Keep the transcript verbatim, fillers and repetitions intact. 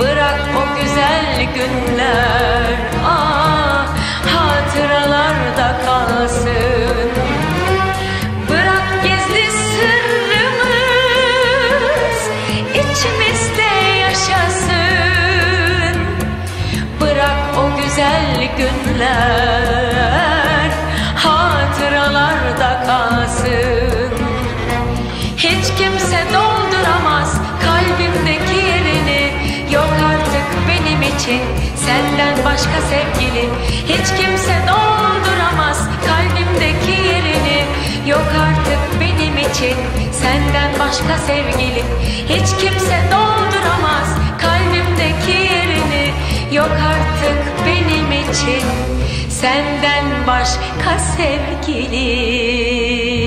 Bırak o güzel günler ah, hatıralarda kalsın. Bırak gizli sırrımız içimizde yaşasın. Bırak o güzel günler hatıralarda kalsın. Hiç kimse dolduramaz kalbimdeki yerini. Yok artık benim için senden başka sevgili. Hiç kimse dolduramaz kalbimdeki yerini. Yok artık benim için senden başka sevgili. Hiç kimse dolduramaz kalbimdeki yerini. Yok artık benim için senden başka sevgili.